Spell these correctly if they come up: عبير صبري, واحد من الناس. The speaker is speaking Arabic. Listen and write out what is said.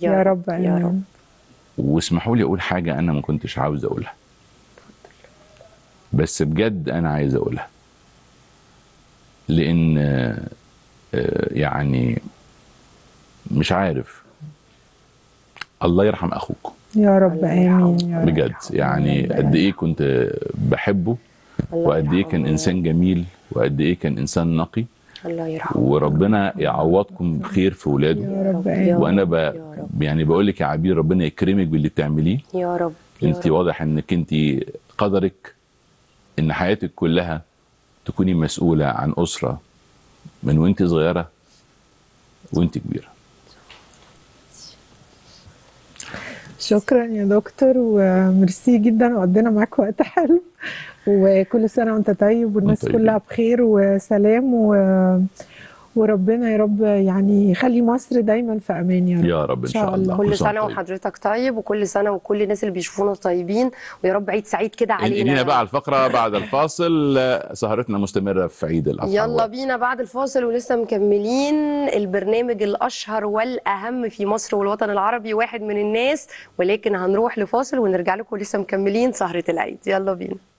يا رب يا رب. واسمحوا لي اقول حاجه انا ما كنتش عاوز اقولها، بس بجد انا عايز اقولها، لان يعني مش عارف. الله يرحم اخوك يا رب. امين يا رب. بجد يعني قد ايه كنت بحبه، وقد ايه كان انسان جميل، وقد ايه كان انسان نقي. الله يرحمه وربنا يعوضكم بخير في ولاده يا رب. وانا يعني بقول لك يا عبير ربنا يكرمك باللي بتعمليه يا رب. انت واضح انك انت قدرك ان حياتك كلها تكوني مسؤوله عن اسره من وانت صغيره وانت كبيره. شكرا يا دكتور وميرسي جدا، وقضينا معاك وقت حلو، وكل سنه وانت طيب والناس كلها بخير وسلام وربنا يا رب يعني يخلي مصر دايما في امان يا رب. يا رب ان شاء الله. كل سنه وحضرتك طيب، وكل سنه وكل الناس اللي بيشوفونا طيبين، ويا رب عيد سعيد كده علينا. انقلينا بقى على الفقره بعد الفاصل، سهرتنا مستمره في عيد الاضحى. يلا بينا بعد الفاصل ولسه مكملين البرنامج الاشهر والاهم في مصر والوطن العربي، واحد من الناس، ولكن هنروح لفاصل ونرجع لكم لسه مكملين سهره العيد. يلا بينا.